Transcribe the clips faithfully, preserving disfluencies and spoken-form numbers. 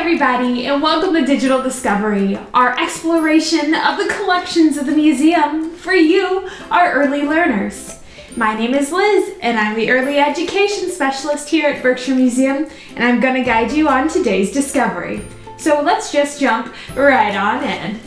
everybody, and welcome to Digital Discovery, our exploration of the collections of the museum for you, our early learners. My name is Liz, and I'm the Early Education Specialist here at Berkshire Museum, and I'm going to guide you on today's discovery. So let's just jump right on in.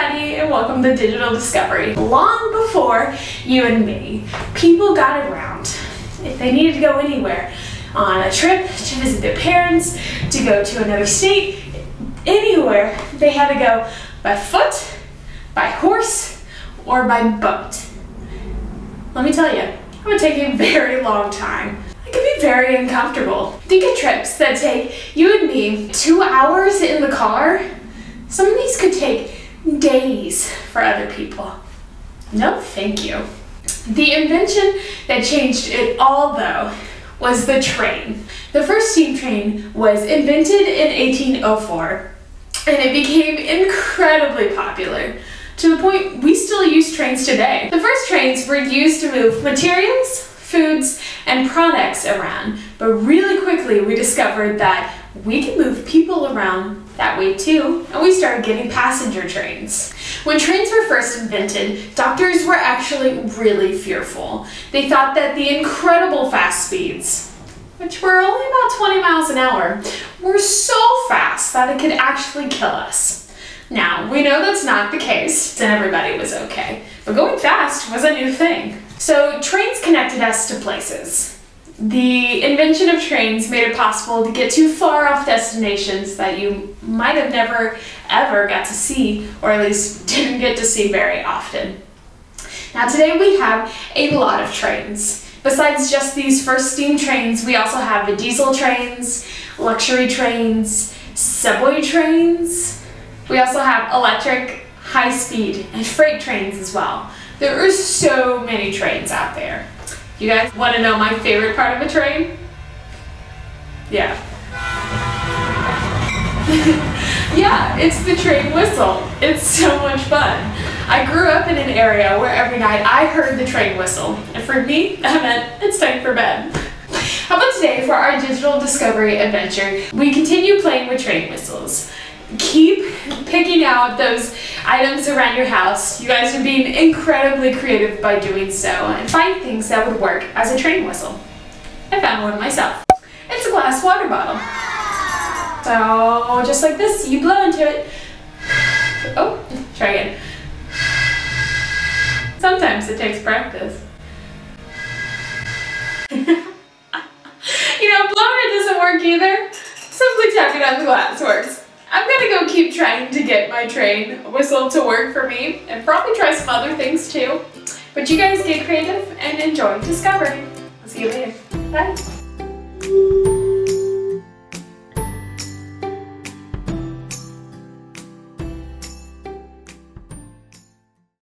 And welcome to Digital Discovery. Long before you and me, people got around. If they needed to go anywhere, on a trip, to visit their parents, to go to another state, anywhere, they had to go by foot, by horse, or by boat. Let me tell you, it would take a very long time. It could be very uncomfortable. Think of trips that take you and me two hours in the car. Some of these could take days for other people. No, thank you. The invention that changed it all, though, was the train. The first steam train was invented in eighteen oh four, and it became incredibly popular to the point we still use trains today. The first trains were used to move materials, foods, and products around, but really quickly we discovered that we can move people around that way too, and we started getting passenger trains. When trains were first invented, doctors were actually really fearful. They thought that the incredible fast speeds, which were only about twenty miles an hour, were so fast that it could actually kill us. Now, we know that's not the case, and everybody was okay, but going fast was a new thing. So trains connected us to places. The invention of trains made it possible to get to far-off destinations that you might have never ever got to see, or at least didn't get to see very often. Now today we have a lot of trains. Besides just these first steam trains, we also have the diesel trains, luxury trains, subway trains. We also have electric, high-speed, and freight trains as well. There are so many trains out there. You guys want to know my favorite part of a train? Yeah. Yeah, it's the train whistle. It's so much fun. I grew up in an area where every night I heard the train whistle. And for me, that meant it's time for bed. How about today for our digital discovery adventure? We continue playing with train whistles. Keep picking out those items around your house. You guys are being incredibly creative by doing so, and find things that would work as a train whistle. I found one myself. It's a glass water bottle. So just like this, you blow into it. Oh, try again. Sometimes it takes practice. You know, blowing it doesn't work either. Simply tapping on the glass works. I'm gonna go keep trying to get my train whistle to work for me, and probably try some other things too. But you guys get creative and enjoy discovering. I'll see you later. Bye.